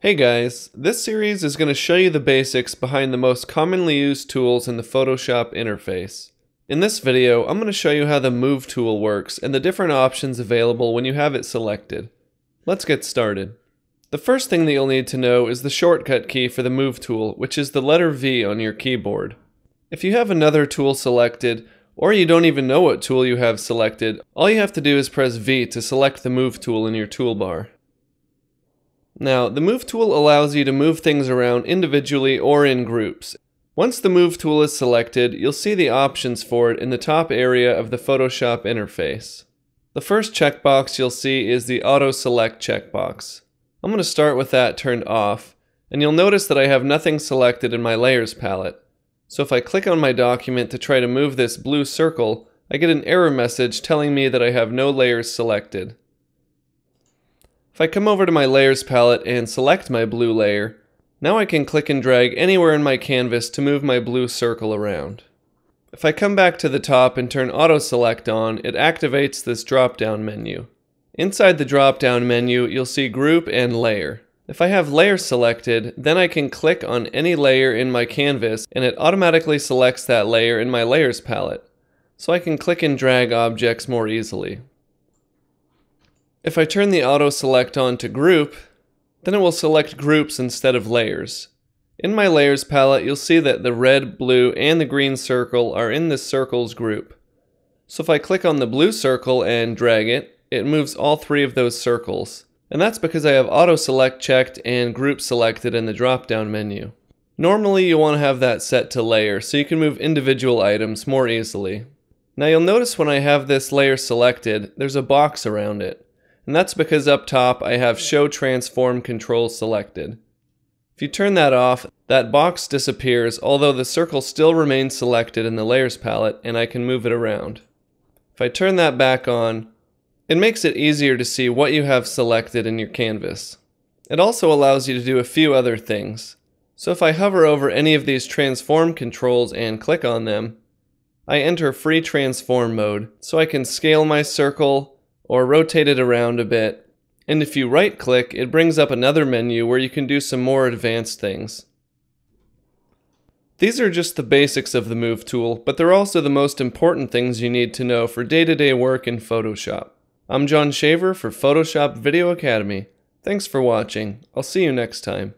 Hey guys, this series is going to show you the basics behind the most commonly used tools in the Photoshop interface. In this video, I'm going to show you how the Move tool works and the different options available when you have it selected. Let's get started. The first thing that you'll need to know is the shortcut key for the Move tool, which is the letter V on your keyboard. If you have another tool selected, or you don't even know what tool you have selected, all you have to do is press V to select the Move tool in your toolbar. Now, the Move tool allows you to move things around individually or in groups. Once the Move tool is selected, you'll see the options for it in the top area of the Photoshop interface. The first checkbox you'll see is the Auto Select checkbox. I'm going to start with that turned off, and you'll notice that I have nothing selected in my Layers palette. So if I click on my document to try to move this blue circle, I get an error message telling me that I have no layers selected. If I come over to my Layers palette and select my blue layer, now I can click and drag anywhere in my canvas to move my blue circle around. If I come back to the top and turn Auto Select on, it activates this drop-down menu. Inside the drop-down menu, you'll see Group and Layer. If I have Layer selected, then I can click on any layer in my canvas and it automatically selects that layer in my Layers palette, so I can click and drag objects more easily. If I turn the Auto Select on to Group, then it will select groups instead of layers. In my Layers palette, you'll see that the red, blue, and the green circle are in this Circles group. So if I click on the blue circle and drag it, it moves all three of those circles. And that's because I have Auto Select checked and Group selected in the drop-down menu. Normally, you want to have that set to Layer, so you can move individual items more easily. Now, you'll notice when I have this layer selected, there's a box around it. And that's because up top I have Show Transform Control selected. If you turn that off, that box disappears, although the circle still remains selected in the Layers palette and I can move it around. If I turn that back on, it makes it easier to see what you have selected in your canvas. It also allows you to do a few other things. So if I hover over any of these transform controls and click on them, I enter Free Transform mode, so I can scale my circle, or rotate it around a bit. And if you right click, it brings up another menu where you can do some more advanced things. These are just the basics of the Move tool, but they're also the most important things you need to know for day-to-day work in Photoshop. I'm John Shaver for Photoshop Video Academy. Thanks for watching. I'll see you next time.